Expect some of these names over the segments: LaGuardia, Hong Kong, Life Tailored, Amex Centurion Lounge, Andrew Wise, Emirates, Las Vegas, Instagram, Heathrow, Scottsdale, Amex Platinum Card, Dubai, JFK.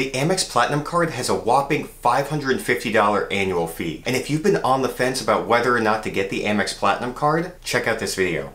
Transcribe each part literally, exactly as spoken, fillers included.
The Amex Platinum Card has a whopping five hundred fifty dollars annual fee. And if you've been on the fence about whether or not to get the Amex Platinum Card, check out this video.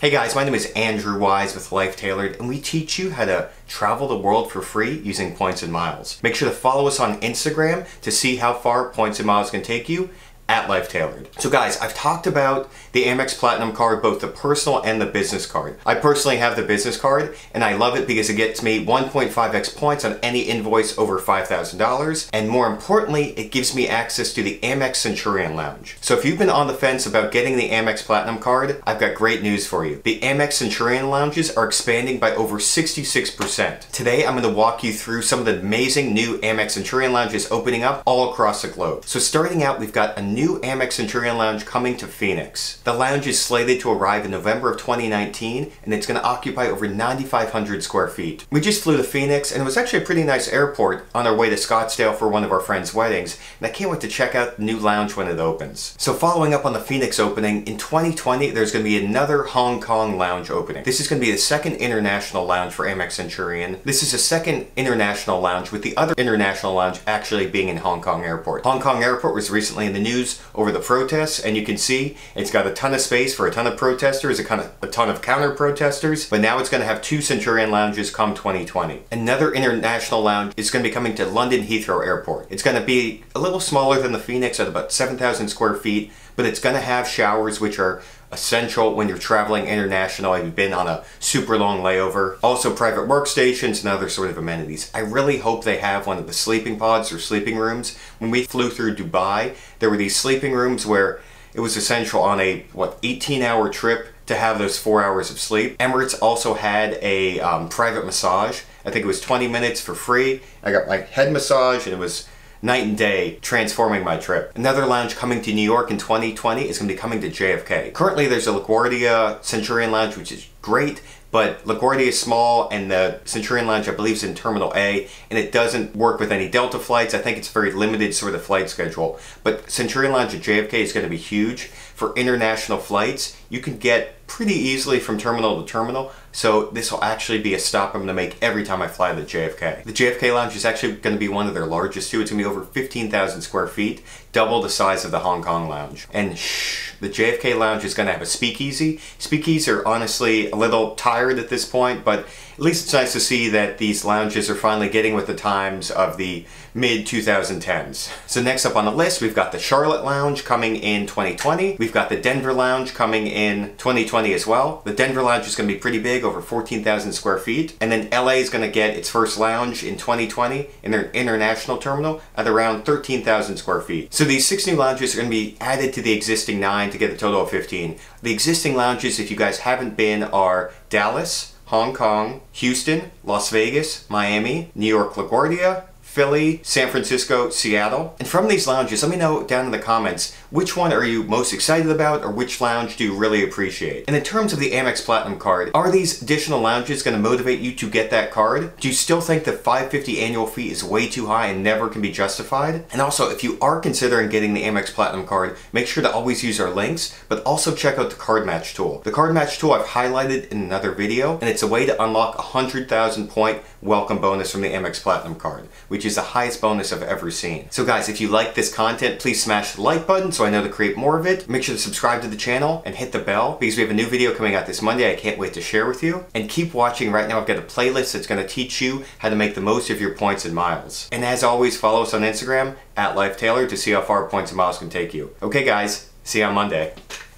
Hey guys, my name is Andrew Wise with Life Tailored, and we teach you how to travel the world for free using points and miles. Make sure to follow us on Instagram to see how far points and miles can take you at Life Tailored. So guys, I've talked about the Amex Platinum Card, both the personal and the business card. I personally have the business card, and I love it because it gets me one point five X points on any invoice over five thousand dollars, and more importantly, it gives me access to the Amex Centurion Lounge. So if you've been on the fence about getting the Amex Platinum Card, I've got great news for you. The Amex Centurion Lounges are expanding by over sixty-six percent. Today, I'm gonna walk you through some of the amazing new Amex Centurion Lounges opening up all across the globe. So starting out, we've got a new Amex Centurion Lounge coming to Phoenix. The lounge is slated to arrive in November of twenty nineteen, and it's going to occupy over nine thousand five hundred square feet. We just flew to Phoenix, and it was actually a pretty nice airport on our way to Scottsdale for one of our friends' weddings, and I can't wait to check out the new lounge when it opens. So following up on the Phoenix opening, in twenty twenty there's going to be another Hong Kong lounge opening. This is going to be the second international lounge for Amex Centurion. This is the second international lounge, with the other international lounge actually being in Hong Kong Airport. Hong Kong Airport was recently in the news over the protests, and you can see it's got a ton of space for a ton of protesters, a ton of, a ton of counter protesters, but now it's going to have two Centurion Lounges come twenty twenty. Another international lounge is going to be coming to London Heathrow Airport. It's going to be a little smaller than the Phoenix at about seven thousand square feet, but it's going to have showers, which are essential when you're traveling international and you've been on a super long layover. Also private workstations and other sort of amenities. I really hope they have one of the sleeping pods or sleeping rooms. When we flew through Dubai, there were these sleeping rooms where it was essential on a, what, eighteen hour trip to have those four hours of sleep. Emirates also had a um, private massage. I think it was twenty minutes for free. I got my head massage, and it was night and day, transforming my trip. Another lounge coming to New York in twenty twenty is going to be coming to J F K. Currently there's a LaGuardia Centurion Lounge, which is great, but LaGuardia is small, and the Centurion Lounge I believe is in Terminal A, and it doesn't work with any Delta flights. I think it's a very limited sort of flight schedule, but Centurion Lounge at J F K is going to be huge. For international flights, you can get pretty easily from terminal to terminal, so this will actually be a stop I'm going to make every time I fly to J F K. The J F K Lounge is actually going to be one of their largest too. It's going to be over fifteen thousand square feet, double the size of the Hong Kong Lounge. And shh, the J F K Lounge is going to have a speakeasy. Speakeasies are honestly a little tired at this point, but at least it's nice to see that these lounges are finally getting with the times of the mid two thousand tens. So next up on the list, we've got the Charlotte Lounge coming in twenty twenty. We've got the Denver Lounge coming in twenty twenty as well. The Denver Lounge is going to be pretty big, over fourteen thousand square feet. And then L A is going to get its first lounge in twenty twenty in their international terminal at around thirteen thousand square feet. So these six new lounges are going to be added to the existing nine to get a total of fifteen. The existing lounges, if you guys haven't been, are Dallas, Hong Kong, Houston, Las Vegas, Miami, New York LaGuardia, Philly, San Francisco, Seattle. And from these lounges, let me know down in the comments, which one are you most excited about, or which lounge do you really appreciate? And in terms of the Amex Platinum Card, are these additional lounges going to motivate you to get that card? Do you still think the five hundred fifty dollars annual fee is way too high and never can be justified? And also, if you are considering getting the Amex Platinum Card, make sure to always use our links, but also check out the Card Match tool. The Card Match tool I've highlighted in another video, and it's a way to unlock a one hundred thousand point welcome bonus from the Amex Platinum Card, which is the highest bonus I've ever seen. So guys, if you like this content, please smash the like button so I know to create more of it. Make sure to subscribe to the channel and hit the bell, because we have a new video coming out this Monday I can't wait to share with you. And keep watching. Right now I've got a playlist that's going to teach you how to make the most of your points and miles. And as always, follow us on Instagram at Life Tailored to see how far points and miles can take you. Okay guys, see you on Monday.